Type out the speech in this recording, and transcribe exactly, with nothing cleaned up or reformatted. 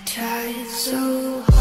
I tried so hard.